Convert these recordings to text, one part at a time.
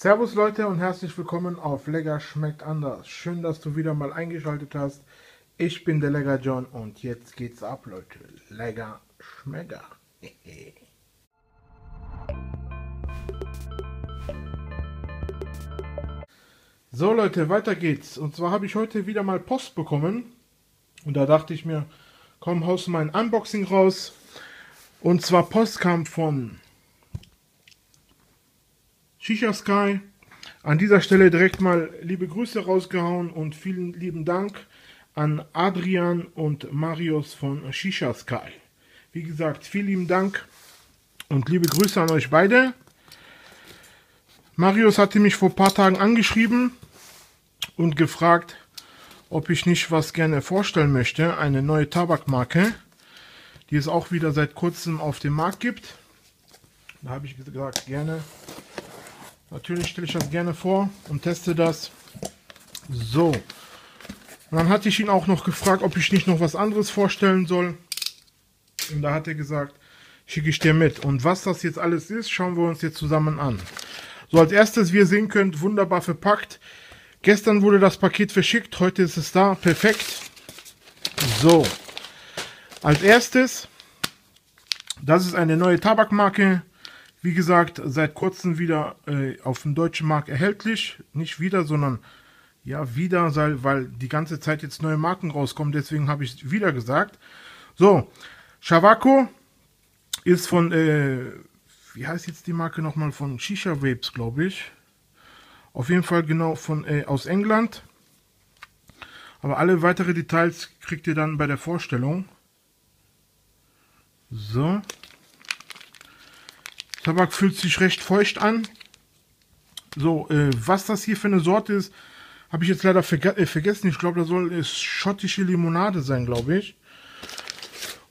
Servus Leute und herzlich willkommen auf Legga Schmeckt Anders. Schön, dass du wieder mal eingeschaltet hast. Ich bin der Legga John und jetzt geht's ab, Leute. Legga Schmecker. So Leute, weiter geht's. Und zwar habe ich heute wieder mal Post bekommen. Und da dachte ich mir, komm, haust mein Unboxing raus. Und zwar Post kam von Shisha Sky. An dieser Stelle direkt mal liebe Grüße rausgehauen und vielen lieben Dank an Adrian und Marius von Shisha Sky. Wie gesagt, vielen lieben Dank und liebe Grüße an euch beide. Marius hatte mich vor ein paar Tagen angeschrieben und gefragt, ob ich nicht was gerne vorstellen möchte. Eine neue Tabakmarke, die es auch wieder seit kurzem auf dem Markt gibt. Da habe ich gesagt, gerne. Natürlich stelle ich das gerne vor und teste das. So. Und dann hatte ich ihn auch noch gefragt, ob ich nicht noch was anderes vorstellen soll. Und da hat er gesagt, schicke ich dir mit. Und was das jetzt alles ist, schauen wir uns jetzt zusammen an. So, als erstes, wie ihr sehen könnt, wunderbar verpackt. Gestern wurde das Paket verschickt, heute ist es da. Perfekt. So. Als erstes, das ist eine neue Tabakmarke. Wie gesagt, seit kurzem wieder auf dem deutschen Markt erhältlich. Nicht wieder, sondern ja wieder, weil die ganze Zeit jetzt neue Marken rauskommen. Deswegen habe ich es wieder gesagt. So, Savacco ist von, wie heißt jetzt die Marke nochmal? Von Shisha Vapes, glaube ich. Auf jeden Fall genau von aus England. Aber alle weiteren Details kriegt ihr dann bei der Vorstellung. So. Tabak fühlt sich recht feucht an. So, was das hier für eine Sorte ist, habe ich jetzt leider vergessen. Ich glaube, da soll es schottische Limonade sein, glaube ich.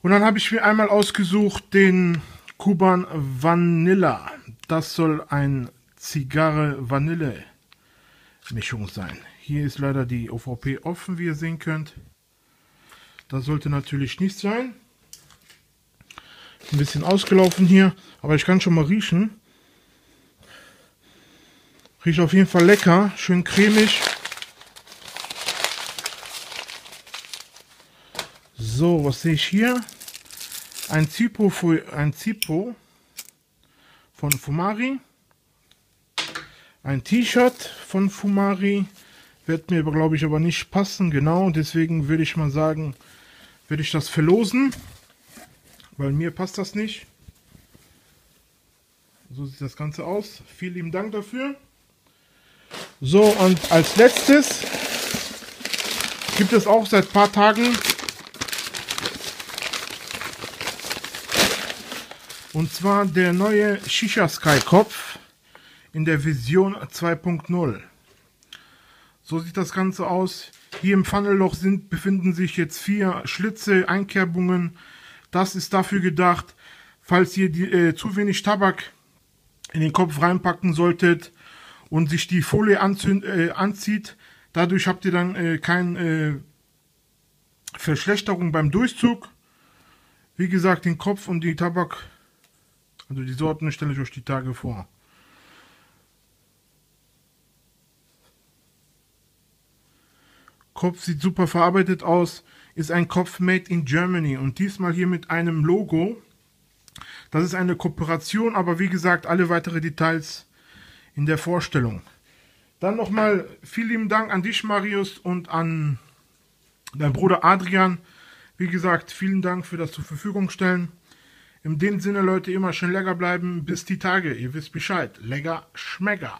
Und dann habe ich mir einmal ausgesucht den Kuban Vanilla. Das soll ein Zigarre-Vanille-Mischung sein. Hier ist leider die OVP offen, wie ihr sehen könnt. Das sollte natürlich nicht sein. Ein bisschen ausgelaufen hier, aber ich kann schon mal riechen. Riecht auf jeden Fall lecker, schön cremig. So, was sehe ich hier? Ein Zippo, von Fumari. Ein T-Shirt von Fumari. Wird mir, glaube ich, aber nicht passen, genau. Deswegen würde ich mal sagen, würde ich das verlosen. Weil mir passt das nicht. So sieht das Ganze aus. Vielen lieben Dank dafür. So, und als letztes gibt es auch seit ein paar Tagen. Und zwar der neue Shisha Sky Kopf in der Version 2.0. So sieht das Ganze aus. Hier im Funnelloch befinden sich jetzt 4 Schlitze, Einkerbungen. Das ist dafür gedacht, falls ihr zu wenig Tabak in den Kopf reinpacken solltet und sich die Folie anzieht. Dadurch habt ihr dann keine Verschlechterung beim Durchzug. Wie gesagt, den Kopf und die Tabak, also die Sorten, stelle ich euch die Tage vor. Kopf sieht super verarbeitet aus. Ist ein Kopf made in Germany und diesmal hier mit einem Logo. Das ist eine Kooperation, aber wie gesagt, alle weiteren Details in der Vorstellung. Dann nochmal vielen lieben Dank an dich, Marius, und an deinen Bruder Adrian. Wie gesagt, vielen Dank für das zur Verfügung stellen. In dem Sinne, Leute, immer schön lecker bleiben. Bis die Tage, ihr wisst Bescheid. Legga Schmecker.